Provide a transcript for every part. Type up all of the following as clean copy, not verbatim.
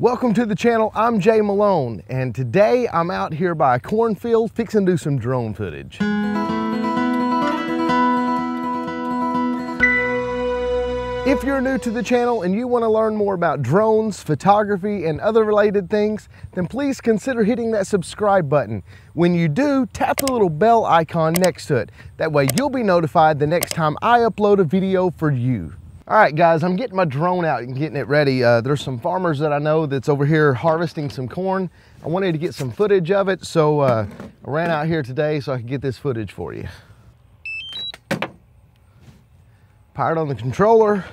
Welcome to the channel. I'm Jay Malone, and today I'm out here by a cornfield fixing to do some drone footage. If you're new to the channel and you want to learn more about drones, photography, and other related things, then please consider hitting that subscribe button. When you do, tap the little bell icon next to it. That way you'll be notified the next time I upload a video for you. All right, guys, I'm getting my drone out and getting it ready. There's some farmers that I know that's over here harvesting some corn. I wanted to get some footage of it, so I ran out here today so I could get this footage for you. Powered on the controller.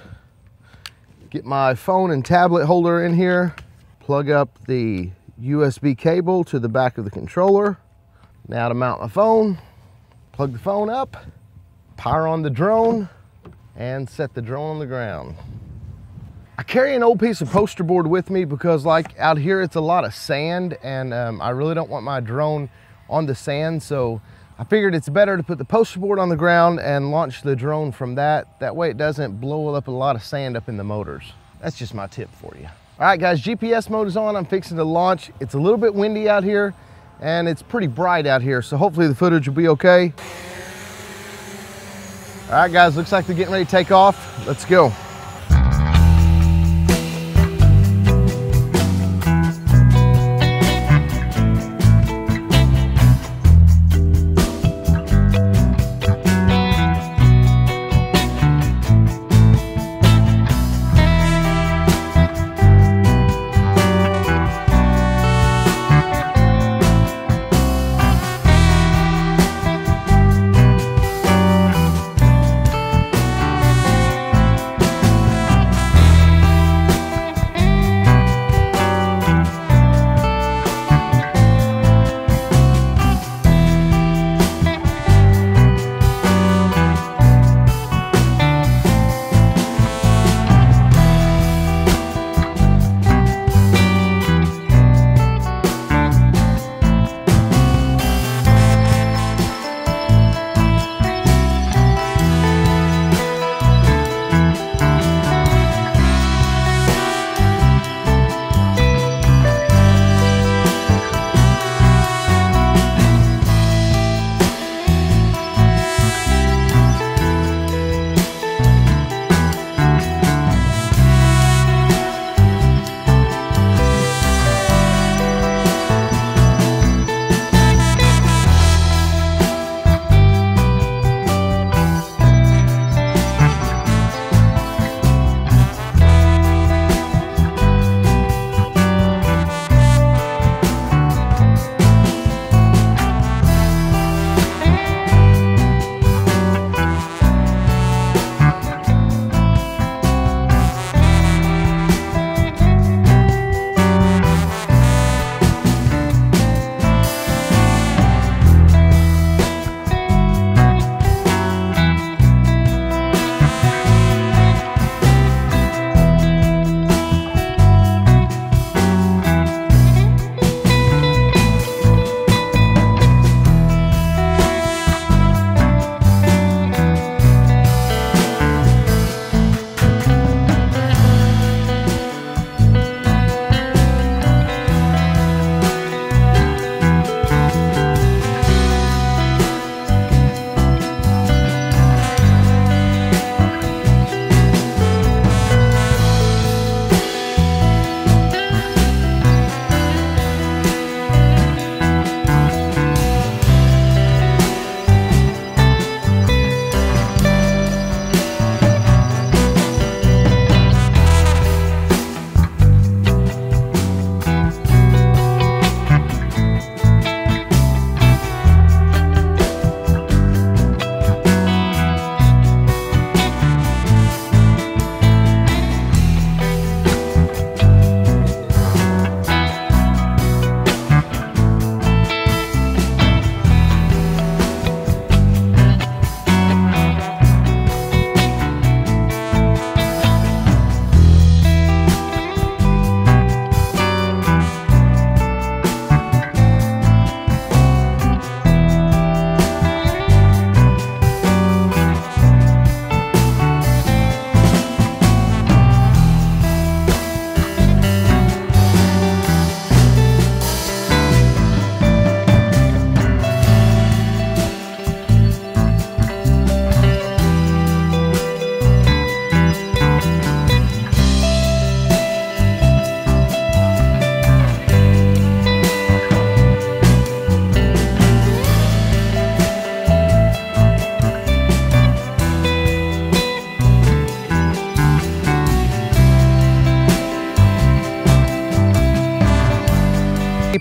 Get my phone and tablet holder in here. Plug up the USB cable to the back of the controller. Now to mount my phone. Plug the phone up. Power on the drone. And set the drone on the ground. I carry an old piece of poster board with me because like out here it's a lot of sand and I really don't want my drone on the sand, so I figured it's better to put the poster board on the ground and launch the drone from that. That way it doesn't blow up a lot of sand up in the motors. That's just my tip for you. All right guys, GPS mode is on. I'm fixing to launch. It's a little bit windy out here and it's pretty bright out here, so hopefully the footage will be okay. All right, guys, looks like they're getting ready to take off. Let's go.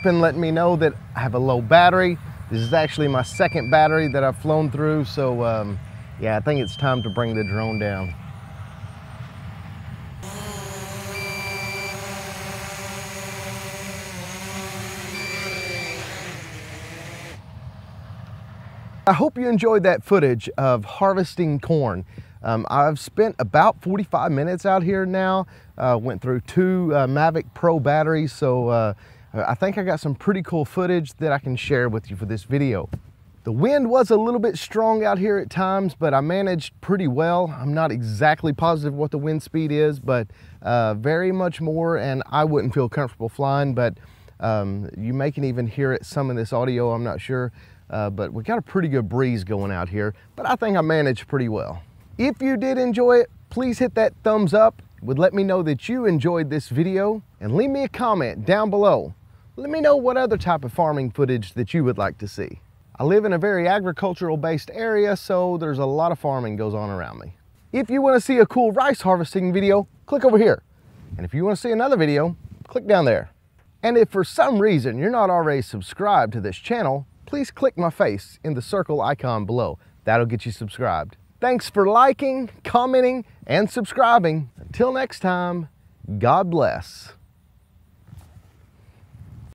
and letting me know that I have a low battery. This is actually my second battery that I've flown through, so yeah, I think it's time to bring the drone down. I hope you enjoyed that footage of harvesting corn. I've spent about 45 minutes out here now, went through two Mavic Pro batteries, so I think I got some pretty cool footage that I can share with you for this video. The wind was a little bit strong out here at times, but I managed pretty well. I'm not exactly positive what the wind speed is, but very much more, and I wouldn't feel comfortable flying, but you may can even hear it some in this audio, I'm not sure. But we got a pretty good breeze going out here, but I think I managed pretty well. If you did enjoy it, please hit that thumbs up. It would let me know that you enjoyed this video, and leave me a comment down below. Let me know what other type of farming footage that you would like to see. I live in a very agricultural based area, so there's a lot of farming goes on around me. If you want to see a cool rice harvesting video, click over here. And if you want to see another video, click down there. And if for some reason you're not already subscribed to this channel, please click my face in the circle icon below. That'll get you subscribed. Thanks for liking, commenting, and subscribing. Until next time, God bless.